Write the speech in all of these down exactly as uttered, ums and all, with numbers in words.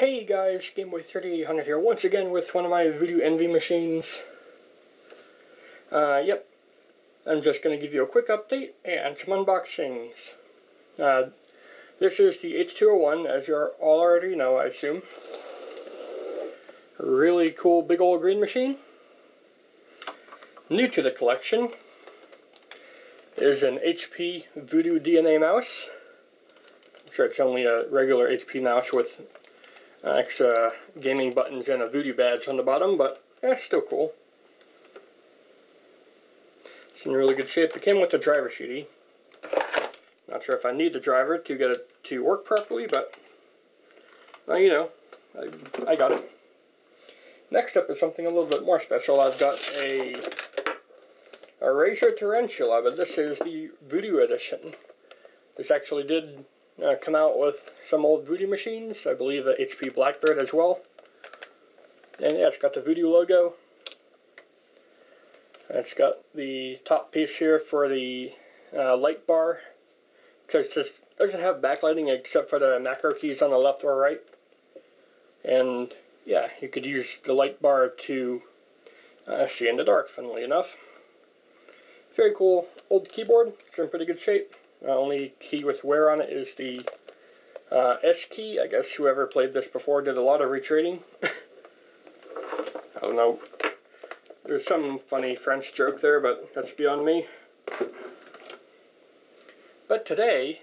Hey guys, Gameboy thirty-eight hundred here once again with one of my Voodoo Envy machines. Uh, yep, I'm just going to give you a quick update and some unboxings. Uh, this is the H two oh one, as you all already know, I assume. A really cool big old green machine. New to the collection is an H P Voodoo D N A mouse. I'm sure it's only a regular H P mouse with Uh, extra gaming buttons and a voodoo badge on the bottom, but that's eh, still cool. It's in really good shape. It came with the driver C D. Not sure if I need the driver to get it to work properly, but well, you know, I, I got it. Next up is something a little bit more special. I've got a, a Razer Tarantula, but this is the Voodoo edition. This actually did Uh, come out with some old Voodoo machines. I believe a H P Blackbird as well. And yeah, it's got the Voodoo logo. And it's got the top piece here for the uh, light bar. Because it just doesn't have backlighting except for the macro keys on the left or right. And yeah, you could use the light bar to uh, see in the dark, funnily enough. Very cool old keyboard. It's in pretty good shape. The uh, only key with wear on it is the uh, S key. I guess whoever played this before did a lot of retrading. I don't know. There's some funny French joke there, but that's beyond me. But today,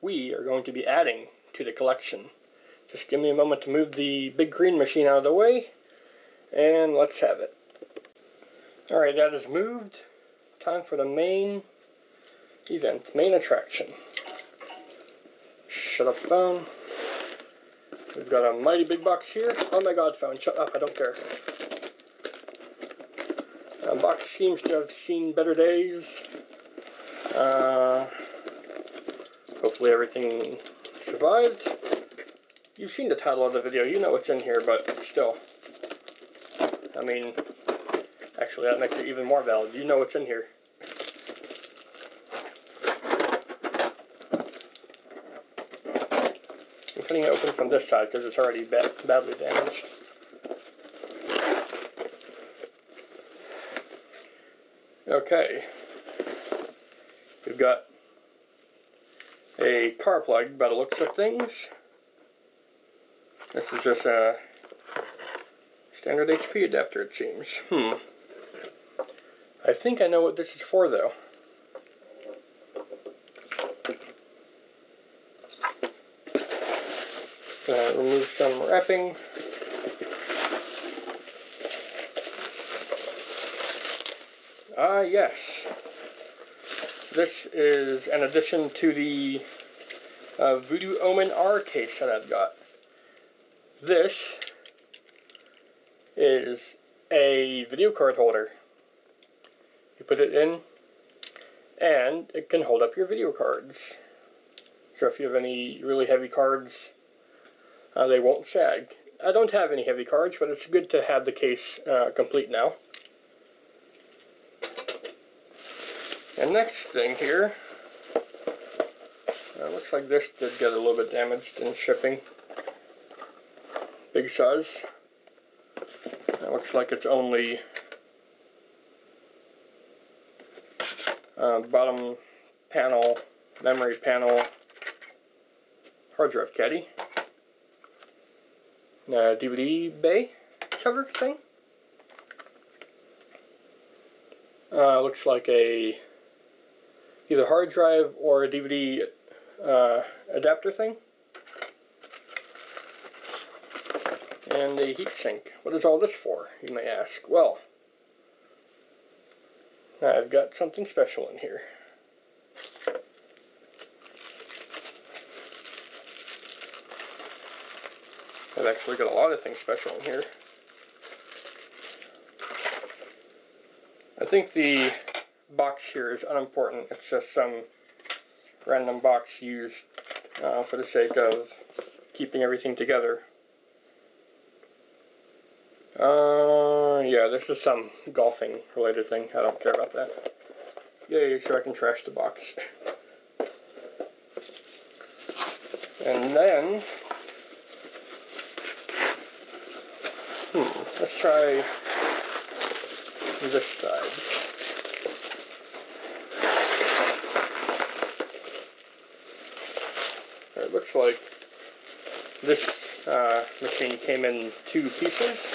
we are going to be adding to the collection. Just give me a moment to move the big green machine out of the way, and let's have it. Alright, that is moved. Time for the main event, main attraction. Shut up, phone. We've got a mighty big box here. Oh my god, phone, shut up, I don't care. The box seems to have seen better days. Uh, hopefully everything survived. You've seen the title of the video, you know what's in here, but still. I mean, actually that makes it even more valid. You know what's in here. Cutting it open from this side because it's already ba badly damaged. Okay, we've got a car plug by the looks of things. This is just a standard H P adapter, it seems. Hmm. I think I know what this is for, though. Uh, remove some wrapping. Ah, yes. This is an addition to the uh, Voodoo Omen R case that I've got. This is a video card holder. You put it in, and it can hold up your video cards. So if you have any really heavy cards, Uh, they won't sag. I don't have any heavy cards, but it's good to have the case uh, complete now. And next thing here, uh, looks like this did get a little bit damaged in shipping. Big size. That looks like it's only uh, bottom panel, memory panel, hard drive caddy. Uh, D V D bay cover thing. Uh, looks like a either hard drive or a D V D uh, adapter thing. And a heatsink. What is all this for, you may ask? Well, I've got something special in here. I've actually got a lot of things special in here. I think the box here is unimportant. It's just some random box used uh, for the sake of keeping everything together. Uh, yeah, this is some golfing related thing. I don't care about that. Yay, so I can trash the box. And then let's try this side. It looks like this uh, machine came in two pieces.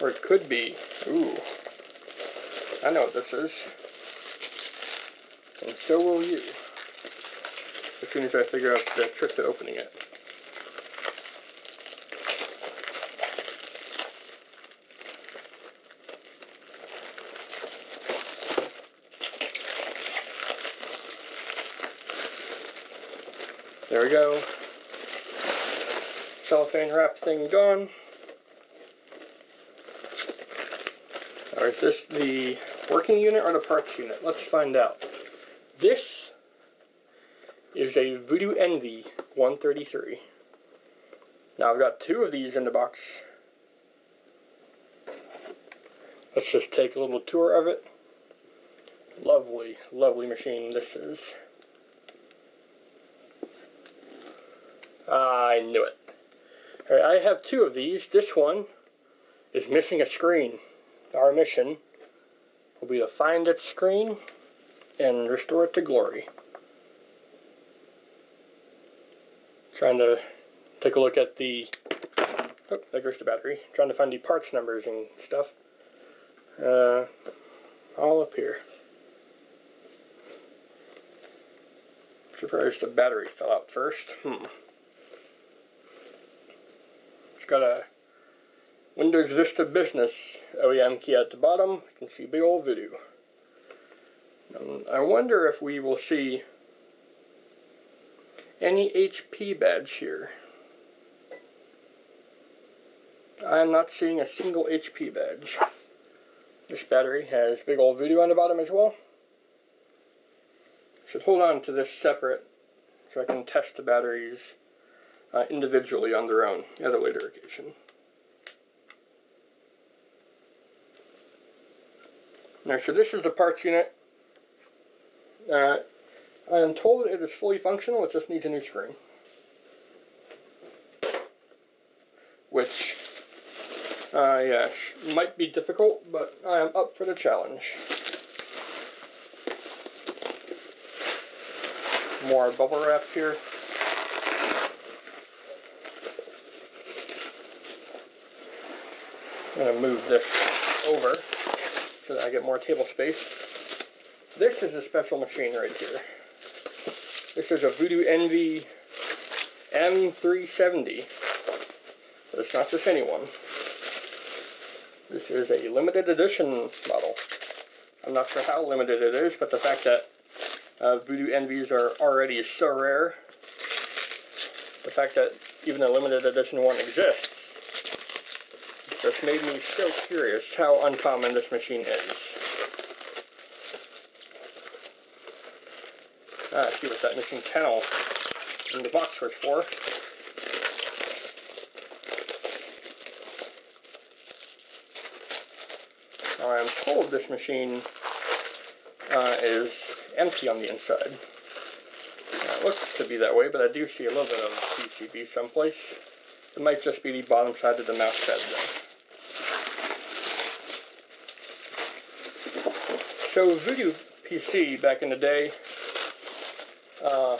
Or it could be, ooh, I know what this is, and so will you, as soon as I figure out the trick to opening it. There we go, cellophane wrap thing gone. Or is this the working unit or the parts unit? Let's find out. This is a Voodoo Envy one thirty-three. Now I've got two of these in the box. Let's just take a little tour of it. Lovely, lovely machine this is. I knew it. All right, I have two of these. This one is missing a screen. Our mission will be to find its screen and restore it to glory. Trying to take a look at the... Oh, there goes the battery. Trying to find the parts numbers and stuff. Uh, all up here. Surprised the battery fell out first. Hmm. It's got a Windows Vista Business O E M key at the bottom. You can see big old Voodoo. Um, I wonder if we will see any H P badge here. I'm not seeing a single H P badge. This battery has big old Voodoo on the bottom as well. Should hold on to this separate so I can test the batteries uh, individually on their own at a later occasion. Now, so this is the parts unit. Uh, I am told it is fully functional, it just needs a new screen. Which uh, yeah, might be difficult, but I am up for the challenge. More bubble wrap here. I'm going to move this over so that I get more table space. This is a special machine right here. This is a Voodoo Envy M three seventy. But it's not just anyone. This is a limited edition model. I'm not sure how limited it is, but the fact that uh, Voodoo Envies are already so rare, the fact that even a limited edition one exists, just made me so curious how uncommon this machine is. Ah, I see what that missing panel in the box was for. Now I am told this machine uh, is empty on the inside. Now it looks to be that way, but I do see a little bit of P C B someplace. It might just be the bottom side of the mouse pad though. So Voodoo P C back in the day, uh,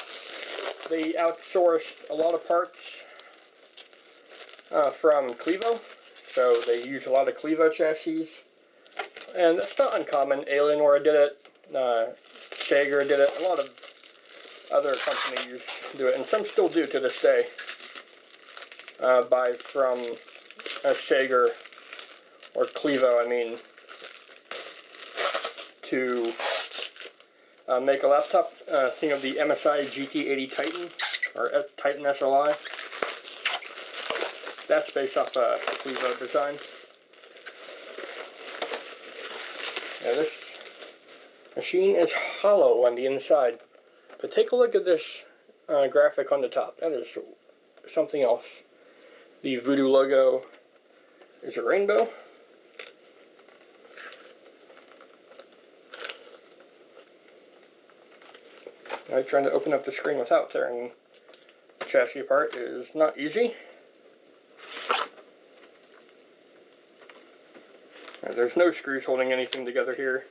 they outsourced a lot of parts uh, from Clevo, so they use a lot of Clevo chassis, and that's not uncommon. Alienware did it, uh, Shager did it, a lot of other companies do it, and some still do to this day, uh, buy from a Shager or Clevo, I mean, to uh, make a laptop uh, thing of the M S I G T eighty Titan, or F Titan S L I. That's based off a uh, Clevo design. Now this machine is hollow on the inside, but take a look at this uh, graphic on the top. That is something else. The Voodoo logo is a rainbow. I'm trying to open up the screen without tearing chassis apart is not easy. Now, there's no screws holding anything together here.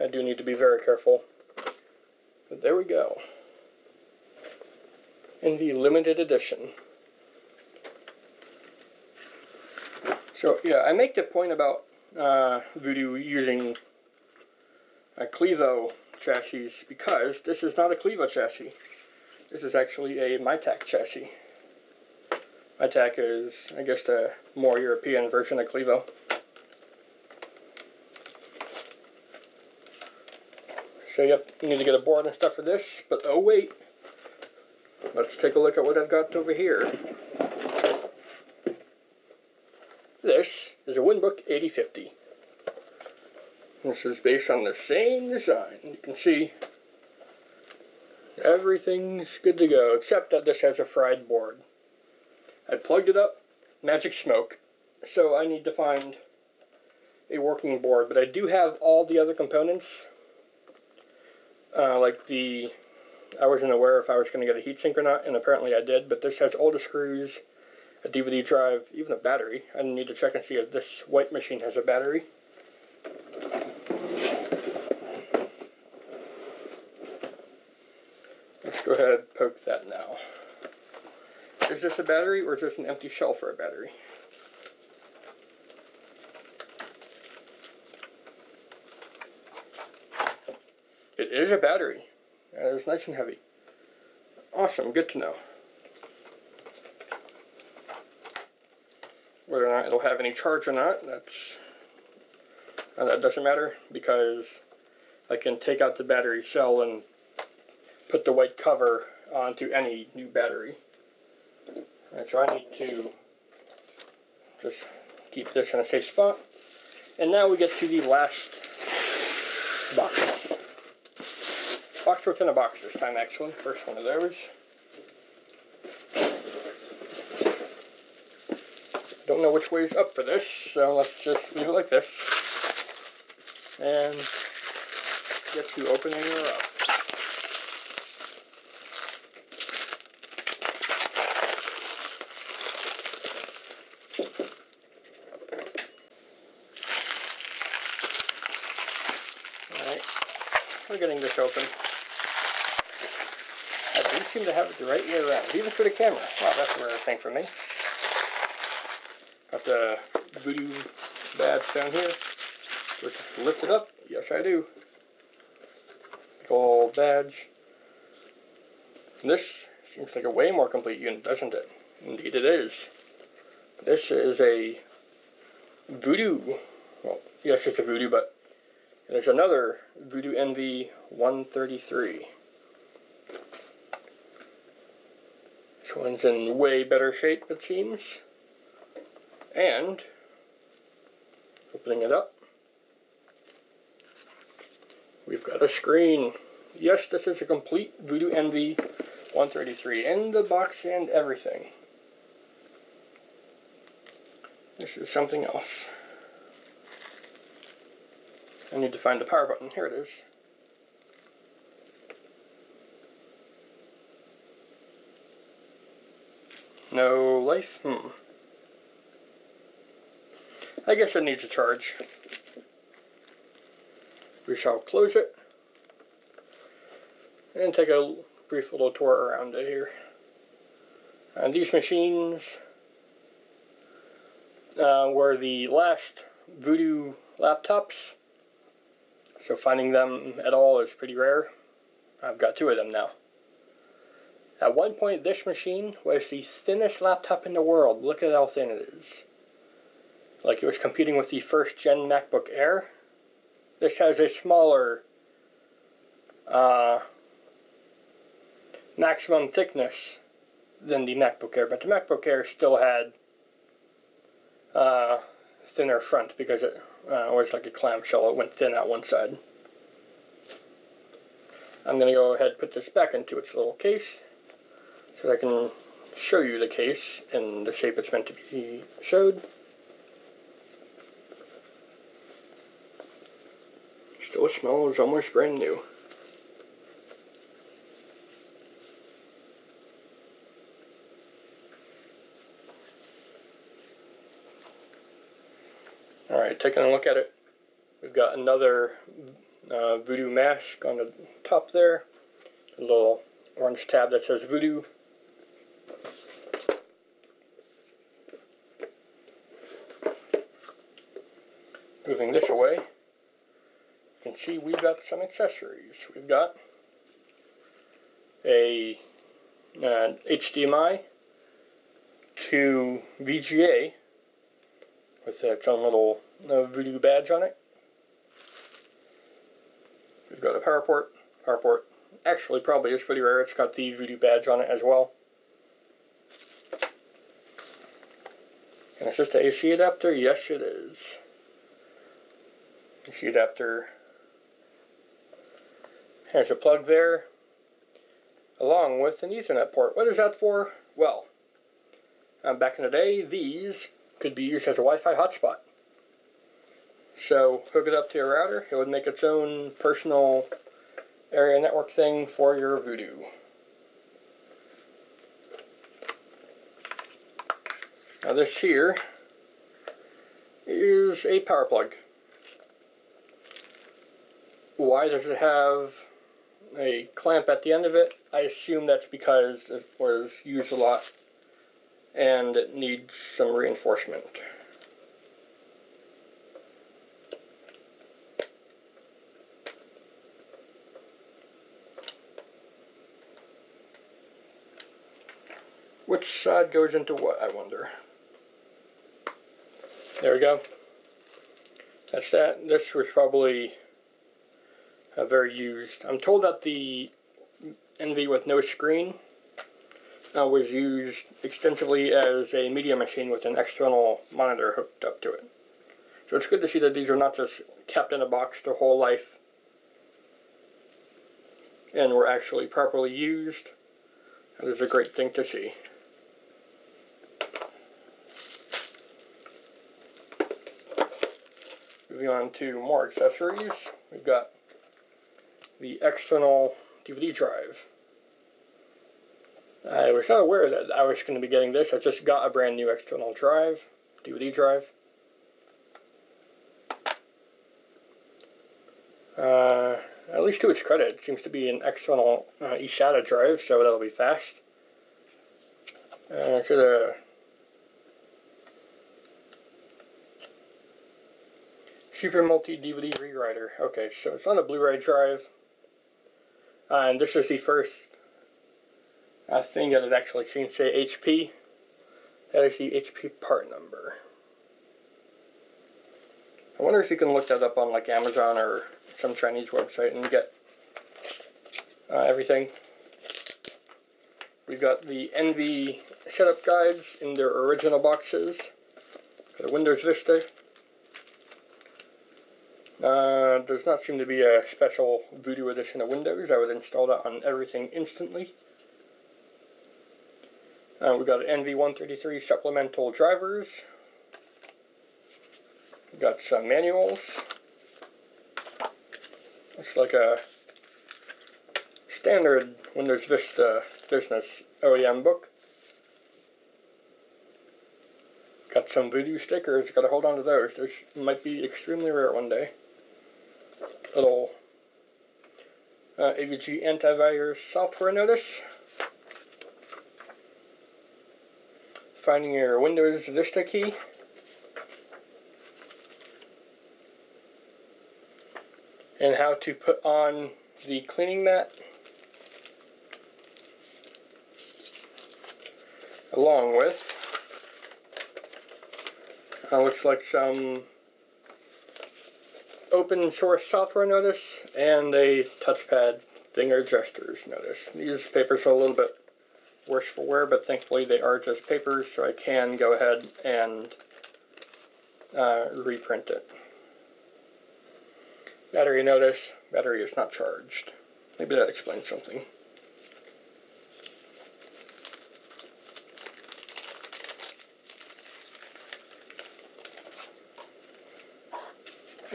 I do need to be very careful. But there we go. In the limited edition. So yeah, I make the point about uh, Voodoo using a Clevo chassis because this is not a Clevo chassis. This is actually a Mitac chassis. Mitac is, I guess, the more European version of Clevo. So yep, you need to get a board and stuff for this, but oh wait. Let's take a look at what I've got over here. This is a Winbrook eighty fifty. This is based on the same design. You can see everything's good to go, except that this has a fried board. I plugged it up, magic smoke. So I need to find a working board, but I do have all the other components. Uh, like the, I wasn't aware if I was going to get a heatsink or not, and apparently I did, but this has all the screws, a D V D drive, even a battery. I need to check and see if this white machine has a battery. Let's go ahead and poke that now. Is this a battery or is this an empty shell for a battery? It is a battery. And it was nice and heavy. Awesome, good to know. Whether or not it'll have any charge or not, that's uh, that doesn't matter because I can take out the battery cell and put the white cover onto any new battery. Alright, so I need to just keep this in a safe spot. And now we get to the last box. Box within a box this time, actually. First one of those. Don't know which way's up for this, so let's just leave it like this and get to opening her up. All right, we're getting this open. I do seem to have it the right way around, even for the camera. Wow, that's a rare thing for me. Got the Voodoo badge down here. Let's just lift it up. Yes, I do. Big old badge. And this seems like a way more complete unit, doesn't it? Indeed it is. This is a Voodoo. Well, yes, it's a Voodoo, but there's another Voodoo Envy one thirty-three. This one's in way better shape, it seems. And opening it up, we've got a screen. Yes, this is a complete Voodoo Envy one thirty-three in the box and everything. This is something else. I need to find the power button. Here it is. No life? Hmm. I guess it needs a charge. We shall close it and take a brief little tour around it here. And these machines uh, were the last Voodoo laptops, so finding them at all is pretty rare. I've got two of them now. At one point, this machine was the thinnest laptop in the world. Look at how thin it is. Like it was competing with the first gen MacBook Air. This has a smaller uh, maximum thickness than the MacBook Air, but the MacBook Air still had uh, thinner front because it uh, was like a clamshell. It went thin out one side. I'm going to go ahead and put this back into its little case so that I can show you the case in the shape it's meant to be showed. Still smells almost brand new. Alright, taking a look at it, we've got another uh, Voodoo mask on the top there, a little orange tab that says Voodoo. Moving this away, you can see we've got some accessories. We've got a uh, H D M I to V G A with its own little uh, Voodoo badge on it. We've got a power port. Power port actually probably is pretty rare. It's got the Voodoo badge on it as well. And it's just an A C adapter. Yes, it is. A C adapter has a plug there, along with an Ethernet port. What is that for? Well, um, back in the day, these could be used as a Wi-Fi hotspot. So hook it up to your router. It would make its own personal area network thing for your Voodoo. Now this here is a power plug. Why does it have a clamp at the end of it? I assume that's because it was used a lot and it needs some reinforcement. Which side goes into what, I wonder? There we go. That's that. This was probably uh, very used. I'm told that the Envy with no screen Uh, was used extensively as a media machine with an external monitor hooked up to it. So it's good to see that these are not just kept in a box their whole life and were actually properly used. That is a great thing to see. Moving on to more accessories, we've got the external D V D drive. I was not aware that I was going to be getting this. I just got a brand new external drive, D V D drive. Uh, at least to its credit, it seems to be an external uh, eSATA drive, so that'll be fast. Uh, should have Super Multi D V D Rewriter. Okay, so it's on a Blu-ray drive, uh, and this is the first I think that it actually seems to say H P. That is the H P part number. I wonder if you can look that up on like Amazon or some Chinese website and get uh, everything. We've got the Envy setup guides in their original boxes for the Windows Vista. Uh, does not seem to be a special Voodoo edition of Windows. I would install that on everything instantly. Uh, we've got Envy one thirty-three supplemental drivers. We've got some manuals. Looks like a standard Windows Vista business O E M book. Got some Voodoo stickers. Got to hold on to those. Those might be extremely rare one day. Little uh, A V G antivirus software notice. Finding your Windows Vista key. And how to put on the cleaning mat. Along with Uh, looks like some open source software notice and a touchpad thing or gestures notice. These papers are a little bit worse for wear, but thankfully they are just papers, so I can go ahead and uh, reprint it. Battery notice, battery is not charged. Maybe that explains something.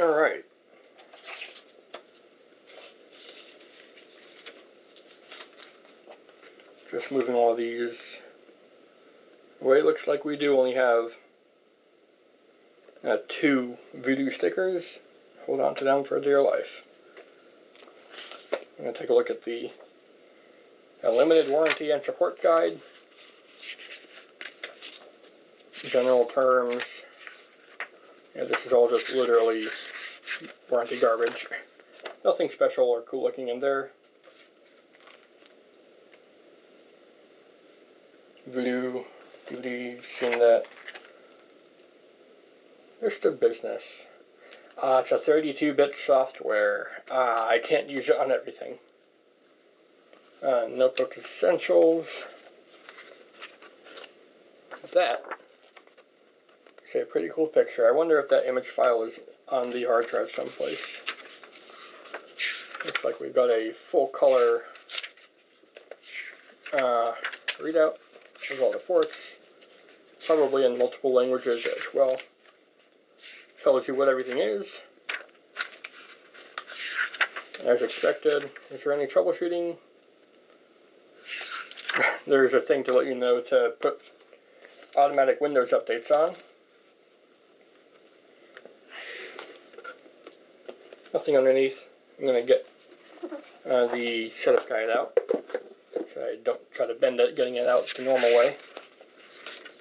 All right. Just moving all these away. It looks like we do only have uh, two Voodoo stickers. Hold on to them for dear life. I'm going to take a look at the uh, limited warranty and support guide. General terms. Yeah, this is all just literally warranty garbage. Nothing special or cool looking in there. Voodoo, D V Ds, seen that. Just a business. Uh, it's a thirty-two bit software. Uh, I can't use it on everything. Uh, notebook essentials. That is a pretty cool picture. I wonder if that image file is on the hard drive someplace. Looks like we've got a full color uh, readout of all the ports, probably in multiple languages as well. Tells you what everything is, as expected. Is there any troubleshooting? There's a thing to let you know to put automatic Windows updates on. Nothing underneath. I'm going to get uh, the setup guide out, so I don't try to bend it getting it out the normal way.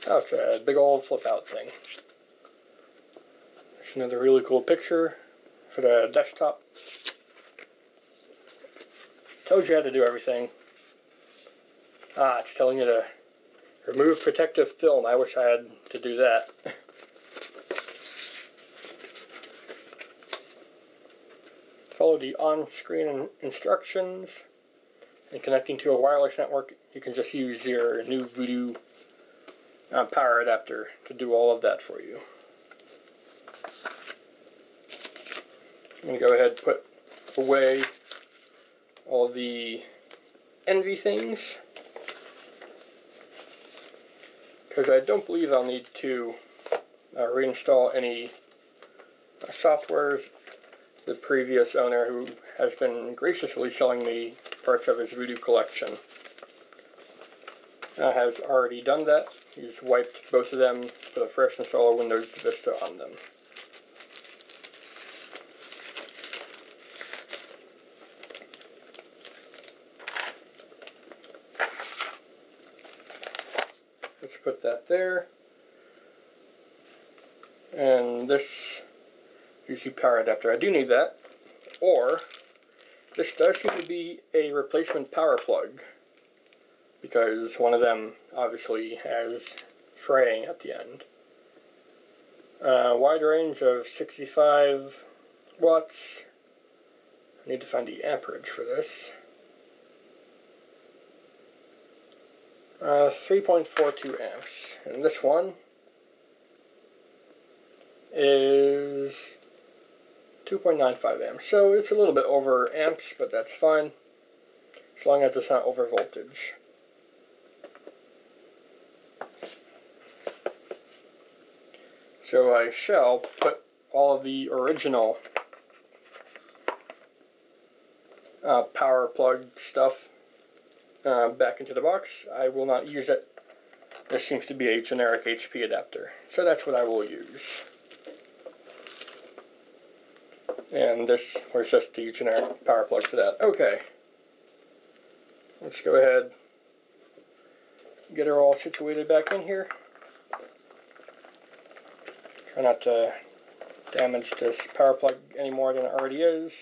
Oh, it's a big old flip out thing. Another really cool picture for the desktop. Tells you how to do everything. Ah, it's telling you to remove protective film. I wish I had to do that. Follow the on-screen instructions. And connecting to a wireless network, you can just use your new Voodoo uh, power adapter to do all of that for you. I'm going to go ahead and put away all the Envy things, because I don't believe I'll need to uh, reinstall any uh, softwares. The previous owner, who has been graciously selling me parts of his Voodoo collection, uh, has already done that. He's wiped both of them with a fresh install of Windows Vista on them. Put that there, and this U C power adapter. I do need that, or this does seem to be a replacement power plug, because one of them obviously has fraying at the end. Uh, wide range of sixty-five watts. I need to find the amperage for this. Uh, three point four two amps, and this one is two point nine five amps, so it's a little bit over amps, but that's fine, as long as it's not over voltage. So I shall put all of the original uh, power plug stuff Uh, back into the box. I will not use it. This seems to be a generic H P adapter, so that's what I will use. And this was just the generic power plug for that. Okay. Let's go ahead, get her all situated back in here. Try not to damage this power plug any more than it already is.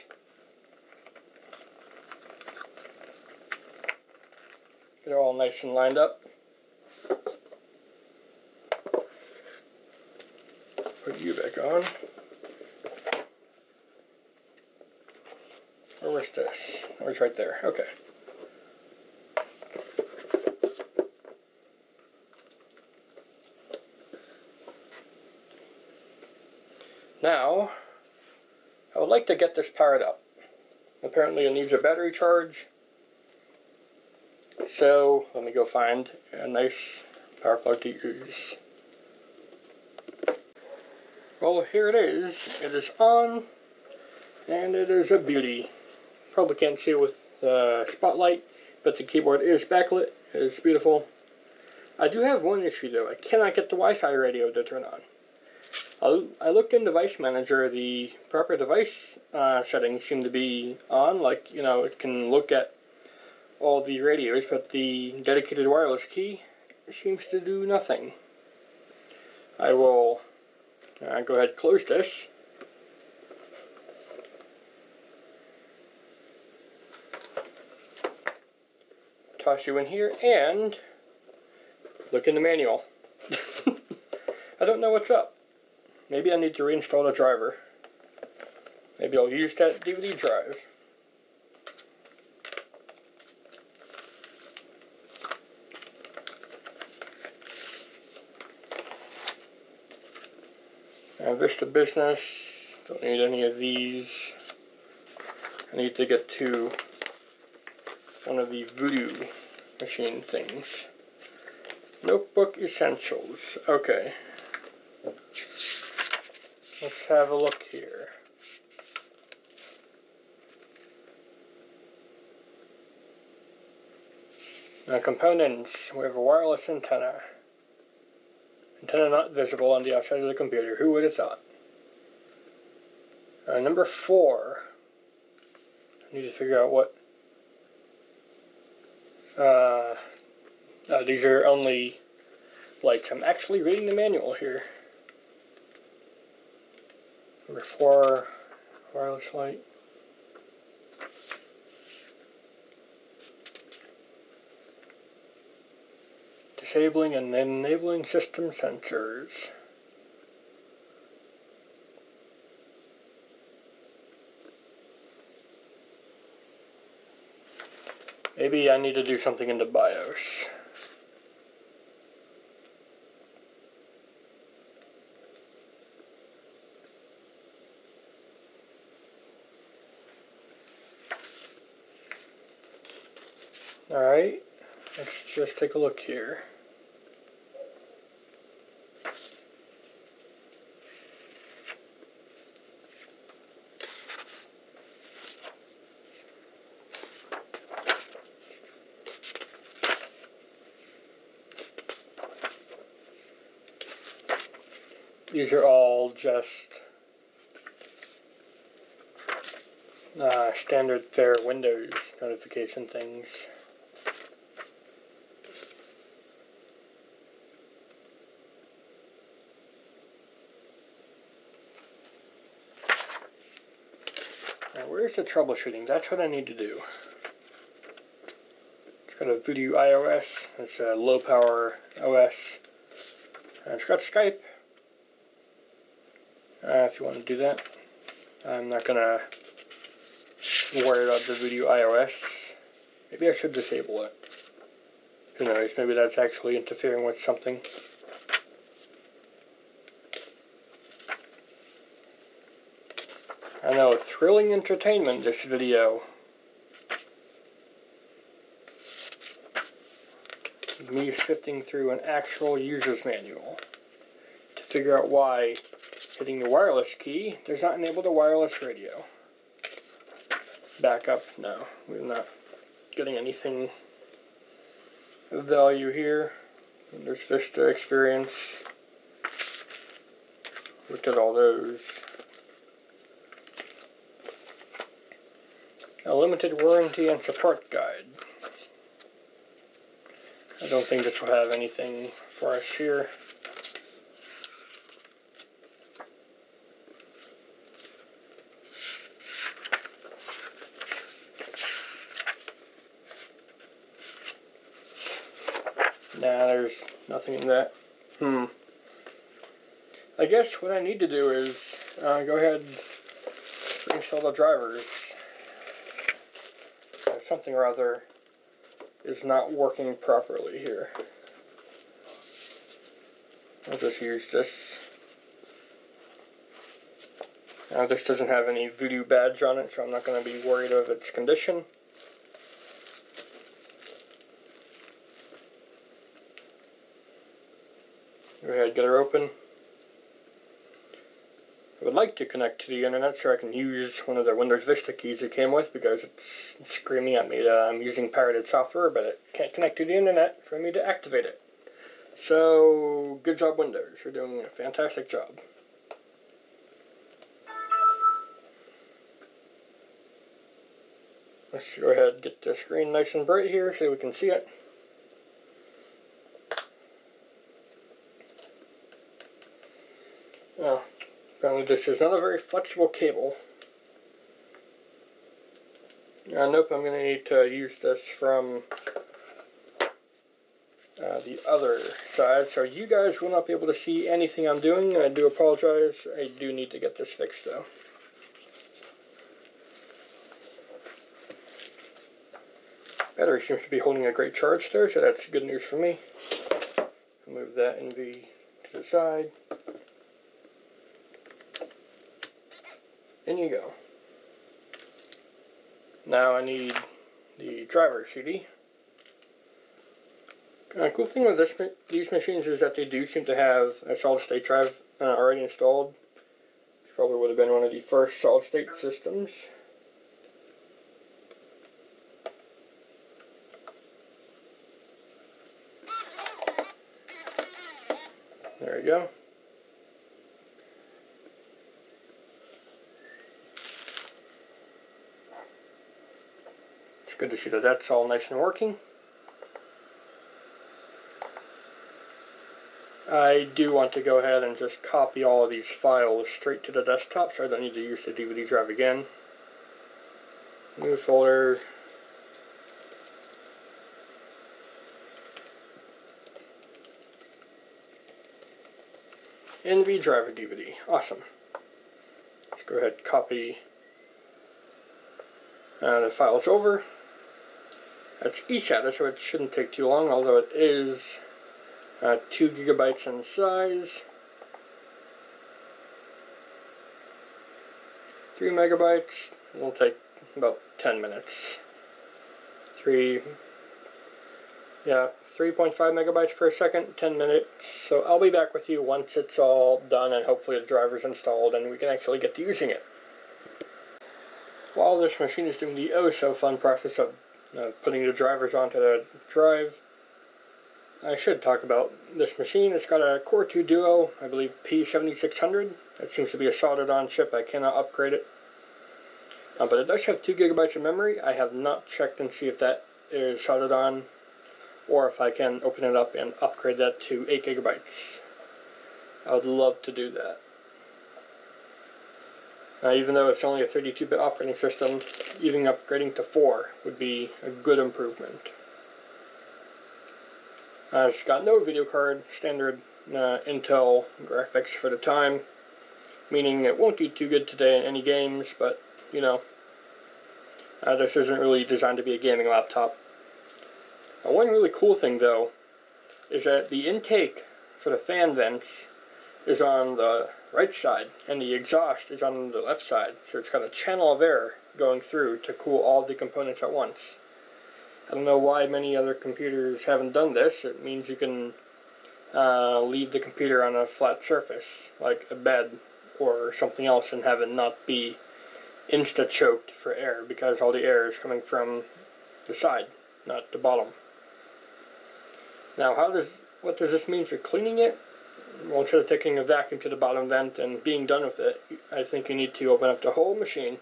They're all nice and lined up. Put you back on. Or where's this? Oh, it's right there. Okay. Now, I would like to get this powered up. Apparently it needs a battery charge. So, let me go find a nice power plug to use. Well, here it is. It is on, and it is a beauty. Probably can't see it with the uh, spotlight, but the keyboard is backlit. It is beautiful. I do have one issue, though. I cannot get the Wi-Fi radio to turn on. I looked in Device Manager, the proper device uh, settings seem to be on, like, you know, it can look at all the radios, but the dedicated wireless key seems to do nothing. I will uh, go ahead and close this. Toss you in here and look in the manual. I don't know what's up. Maybe I need to reinstall the driver. Maybe I'll use that D V D drive. Now Vista Business, don't need any of these. I need to get to one of the Voodoo machine things. Notebook Essentials, okay. Let's have a look here. Now components, we have a wireless antenna. Antenna not visible on the outside of the computer, who would have thought? Uh, number four. I need to figure out what... Uh, uh, these are only lights. I'm actually reading the manual here. Number four, wireless light. Disabling and enabling system sensors. Maybe I need to do something in the BIOS. Alright, let's just take a look here. These are all just uh, standard fair Windows notification things. Where's the troubleshooting? That's what I need to do. It's got a VoodooIO O S. It's a low power O S. And it's got Skype. Uh, if you want to do that. I'm not going to worry about the VoodooIO O S. Maybe I should disable it. Who knows? Maybe that's actually interfering with something. I know, thrilling entertainment, this video. Me sifting through an actual user's manual to figure out why, hitting the wireless key, does not enable the wireless radio. Backup, no. We're not getting anything of value here. And there's Vista Experience. Looked at all those. A limited warranty and support guide. I don't think this will have anything for us here. Nah, there's nothing in that. Hmm. I guess what I need to do is uh, go ahead and install the drivers. Something or other is not working properly here. I'll just use this. Now this doesn't have any Voodoo badge on it, so I'm not going to be worried of its condition. Go ahead, get her open. I would like to connect to the internet so I can use one of the Windows Vista keys it came with, because it's screaming at me that I'm using pirated software, but it can't connect to the internet for me to activate it. So, good job Windows, you're doing a fantastic job. Let's go ahead and get the screen nice and bright here so we can see it. Now, apparently this is not a very flexible cable. Uh, nope, I'm going to need to use this from uh, the other side, so you guys will not be able to see anything I'm doing. I do apologize. I do need to get this fixed though. Battery seems to be holding a great charge there, so that's good news for me. Move that Envy to the side. In you go. Now I need the driver C D. Uh, cool thing with this, these machines is that they do seem to have a solid-state drive uh, already installed. This probably would have been one of the first solid-state systems. There you go. It's good to see that that's all nice and working. I do want to go ahead and just copy all of these files straight to the desktop so I don't need to use the D V D drive again. New folder. Envy driver D V D. Awesome. Let's go ahead and copy uh, the files over. That's eSATA, so it shouldn't take too long, although it is uh, two gigabytes in size. Three megabytes will take about ten minutes. Three. Yeah, three point five megabytes per second, ten minutes. So I'll be back with you once it's all done and hopefully the driver's installed and we can actually get to using it. While this machine is doing the oh-so-fun process of uh, putting the drivers onto the drive, I should talk about this machine. It's got a Core two Duo, I believe P seventy-six hundred. That seems to be a soldered-on chip. I cannot upgrade it. Uh, but it does have two gigabytes of memory. I have not checked and see if that is soldered-on, or if I can open it up and upgrade that to eight gigabytes. I would love to do that. Now, even though it's only a thirty-two bit operating system, even upgrading to four would be a good improvement. Uh, it's got no video card, standard uh, Intel graphics for the time, meaning it won't do too good today in any games, but, you know, uh, this isn't really designed to be a gaming laptop. Now, one really cool thing though is that the intake for the fan vents is on the right side and the exhaust is on the left side, so it's got a channel of air going through to cool all the components at once. I don't know why many other computers haven't done this. It means you can uh, leave the computer on a flat surface like a bed or something else and have it not be insta-choked for air because all the air is coming from the side, not the bottom. Now, how does what does this mean for cleaning it? Well, instead of taking a vacuum to the bottom vent and being done with it, I think you need to open up the whole machine.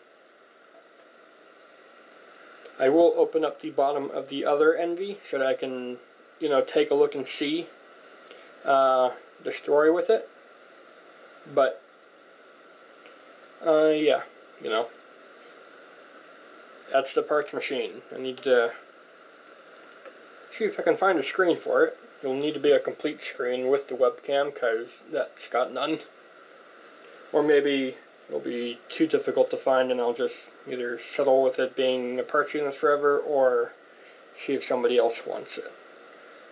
I will open up the bottom of the other Envy so that I can, you know, take a look and see uh, the story with it. But, uh, yeah, you know, that's the parts machine. I need to see if I can find a screen for it. It'll need to be a complete screen with the webcam because that's got none. Or maybe it'll be too difficult to find and I'll just either settle with it being a parts unit forever or see if somebody else wants it.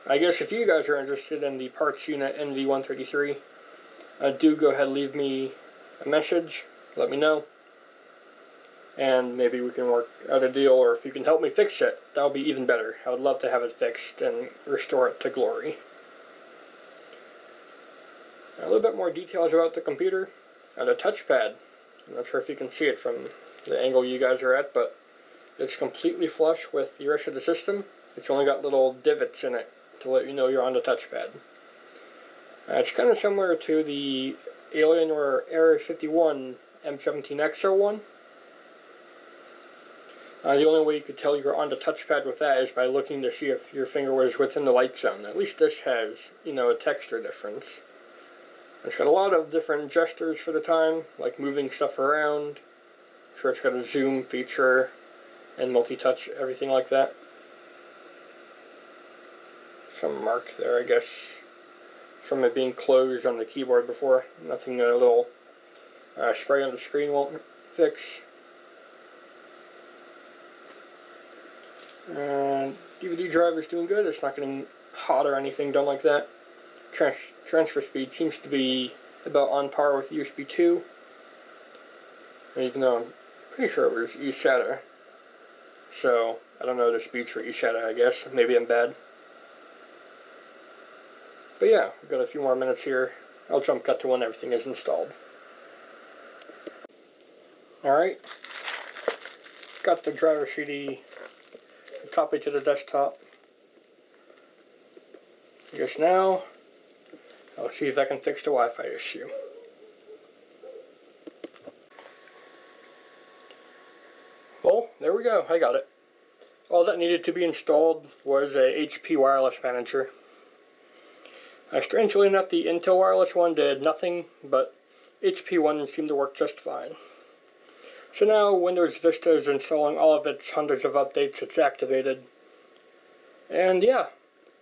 I guess if you guys are interested in the parts unit Envy one thirty-three, uh, do go ahead and leave me a message. Let me know. And maybe we can work out a deal, or if you can help me fix it, that'll be even better. I would love to have it fixed and restore it to glory. Now, a little bit more details about the computer. And the touchpad, I'm not sure if you can see it from the angle you guys are at, but it's completely flush with the rest of the system. It's only got little divots in it to let you know you're on the touchpad. Uh, it's kind of similar to the Alienware Air fifty-one M seventeen X oh one. Uh, the only way you could tell you're on the touchpad with that is by looking to see if your finger was within the light zone. At least this has, you know, a texture difference. It's got a lot of different gestures for the time, like moving stuff around. I'm sure it's got a zoom feature and multi-touch, everything like that. Some mark there, I guess, from it being closed on the keyboard before. Nothing that a little uh, spray on the screen won't fix. And D V D drive is doing good. It's not getting hot or anything done like that. Trans transfer speed seems to be about on par with U S B two. And even though I'm pretty sure it was eSATA. So, I don't know the speeds for eSATA, I guess. Maybe I'm bad. But yeah, we've got a few more minutes here. I'll jump cut to when everything is installed. Alright. Got the driver C D. Copy to the desktop. I guess now I'll see if I can fix the Wi-Fi issue. Well, there we go. I got it. All that needed to be installed was a H P wireless manager. Uh, strangely enough, the Intel wireless one did nothing, but H P one seemed to work just fine. So now Windows Vista is installing all of its hundreds of updates. It's activated. And yeah,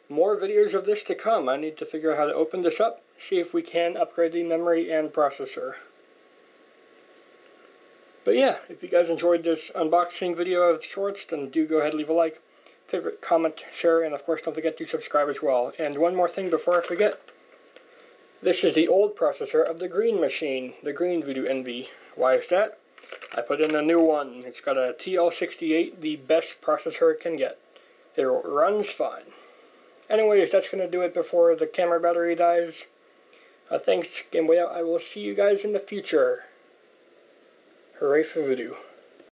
more videos of this to come. I need to figure out how to open this up, see if we can upgrade the memory and processor. But yeah, if you guys enjoyed this unboxing video of sorts, then do go ahead and leave a like, favorite, comment, share, and of course don't forget to subscribe as well. And one more thing before I forget. This is the old processor of the green machine, the green Voodoo Envy. Why is that? I put in a new one. It's got a T L sixty-eight, the best processor it can get. It runs fine. Anyways, that's going to do it before the camera battery dies. Uh, thanks, Gameboy. I will see you guys in the future. Hooray for Voodoo.